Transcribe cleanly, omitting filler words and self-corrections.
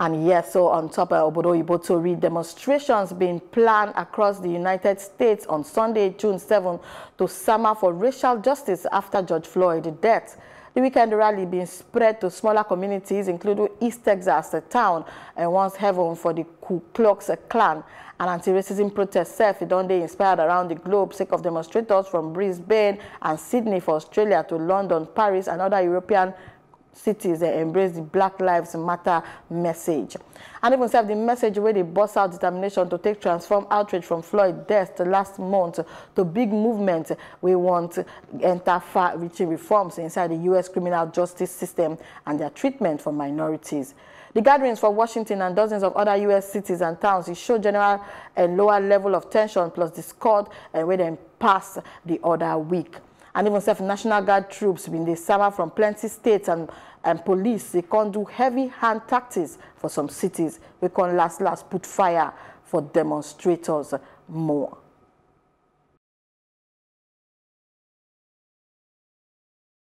And yes, so on top of Obodo Oyibo Tori, demonstrations being planned across the United States on Sunday, June 7, to stammer for racial justice after George Floyd's death. The weekend rally being spread to smaller communities, including East Texas, a town, and once heaven for the Ku Klux Klan. An anti-racism protest self don't they inspired around the globe, sake of demonstrators from Brisbane and Sydney for Australia to London, Paris, and other European cities that embrace the Black Lives Matter message. And even self the message where they bust out determination to take transform outrage from Floyd's death last month to big movement. We want to enter far-reaching reforms inside the U.S. criminal justice system and their treatment for minorities. The gatherings for Washington and dozens of other U.S. cities and towns show general and lower level of tension plus discord and where they pass the other week. And even self National Guard troops in the summer from plenty states and police, they can't do heavy hand tactics for some cities. We can't last put fire for demonstrators more.